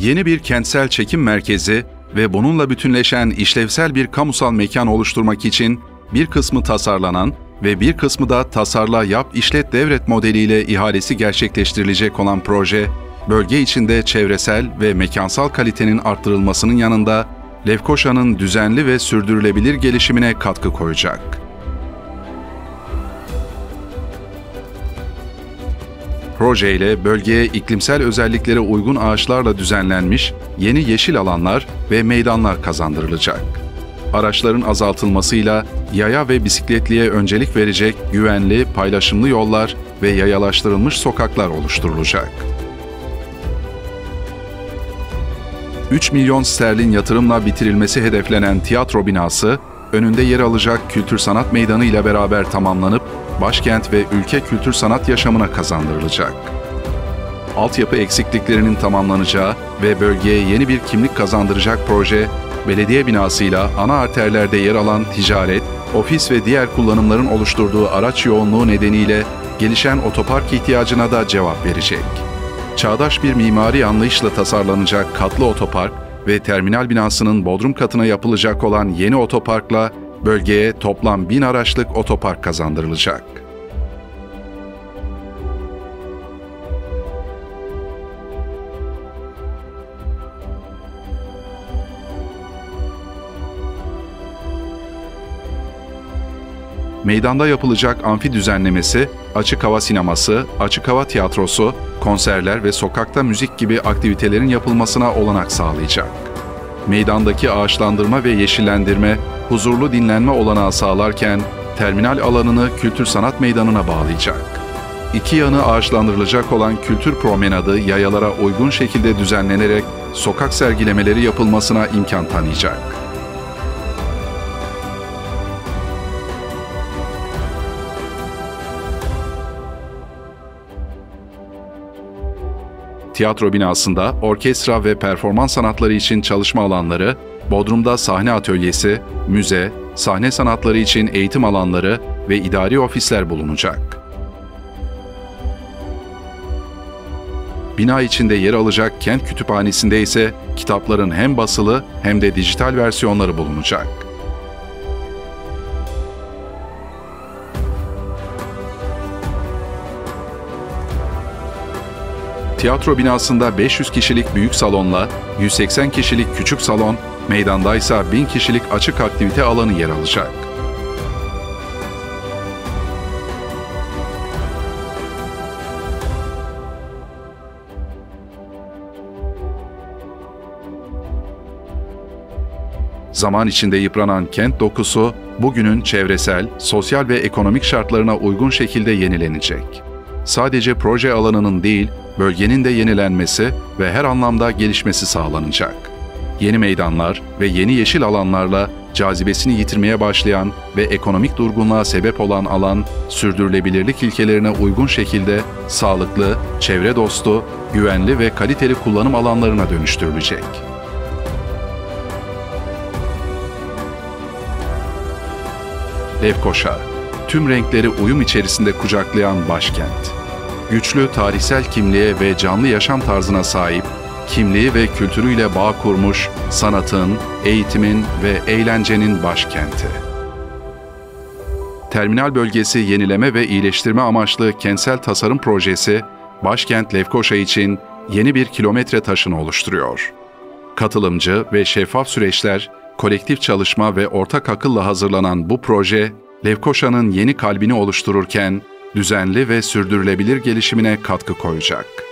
yeni bir kentsel çekim merkezi ve bununla bütünleşen işlevsel bir kamusal mekan oluşturmak için bir kısmı tasarlanan ve bir kısmı da tasarla, yap, işlet, devret modeliyle ihalesi gerçekleştirilecek olan proje, bölge içinde çevresel ve mekansal kalitenin arttırılmasının yanında Lefkoşa'nın düzenli ve sürdürülebilir gelişimine katkı koyacak. Projeyle bölgeye iklimsel özelliklere uygun ağaçlarla düzenlenmiş yeni yeşil alanlar ve meydanlar kazandırılacak. Araçların azaltılmasıyla yaya ve bisikletliğe öncelik verecek güvenli, paylaşımlı yollar ve yayalaştırılmış sokaklar oluşturulacak. 3 milyon sterlin yatırımla bitirilmesi hedeflenen tiyatro binası, önünde yer alacak kültür sanat meydanı ile beraber tamamlanıp, başkent ve ülke kültür sanat yaşamına kazandırılacak. Altyapı eksikliklerinin tamamlanacağı ve bölgeye yeni bir kimlik kazandıracak proje, belediye binasıyla ana arterlerde yer alan ticaret, ofis ve diğer kullanımların oluşturduğu araç yoğunluğu nedeniyle gelişen otopark ihtiyacına da cevap verecek. Çağdaş bir mimari anlayışla tasarlanacak katlı otopark ve terminal binasının bodrum katına yapılacak olan yeni otoparkla bölgeye toplam 1000 araçlık otopark kazandırılacak. Meydanda yapılacak amfi düzenlemesi, açık hava sineması, açık hava tiyatrosu, konserler ve sokakta müzik gibi aktivitelerin yapılmasına olanak sağlayacak. Meydandaki ağaçlandırma ve yeşillendirme, huzurlu dinlenme olanağı sağlarken terminal alanını kültür sanat meydanına bağlayacak. İki yanı ağaçlandırılacak olan kültür promenadı yayalara uygun şekilde düzenlenerek sokak sergilemeleri yapılmasına imkan tanıyacak. Tiyatro binasında orkestra ve performans sanatları için çalışma alanları, bodrumda sahne atölyesi, müze, sahne sanatları için eğitim alanları ve idari ofisler bulunacak. Bina içinde yer alacak kent kütüphanesinde ise kitapların hem basılı hem de dijital versiyonları bulunacak. Tiyatro binasında 500 kişilik büyük salonla 180 kişilik küçük salon, meydanda ise 1000 kişilik açık aktivite alanı yer alacak. Zaman içinde yıpranan kent dokusu, bugünün çevresel, sosyal ve ekonomik şartlarına uygun şekilde yenilenecek. Sadece proje alanının değil, bölgenin de yenilenmesi ve her anlamda gelişmesi sağlanacak. Yeni meydanlar ve yeni yeşil alanlarla cazibesini yitirmeye başlayan ve ekonomik durgunluğa sebep olan alan, sürdürülebilirlik ilkelerine uygun şekilde sağlıklı, çevre dostu, güvenli ve kaliteli kullanım alanlarına dönüştürülecek. Lefkoşa, tüm renkleri uyum içerisinde kucaklayan başkent. Güçlü tarihsel kimliğe ve canlı yaşam tarzına sahip, kimliği ve kültürüyle bağ kurmuş sanatın, eğitimin ve eğlencenin başkenti. Terminal bölgesi yenileme ve iyileştirme amaçlı kentsel tasarım projesi, başkent Lefkoşa için yeni bir kilometre taşını oluşturuyor. Katılımcı ve şeffaf süreçler, kolektif çalışma ve ortak akılla hazırlanan bu proje, Lefkoşa'nın yeni kalbini oluştururken, düzenli ve sürdürülebilir gelişimine katkı koyacak.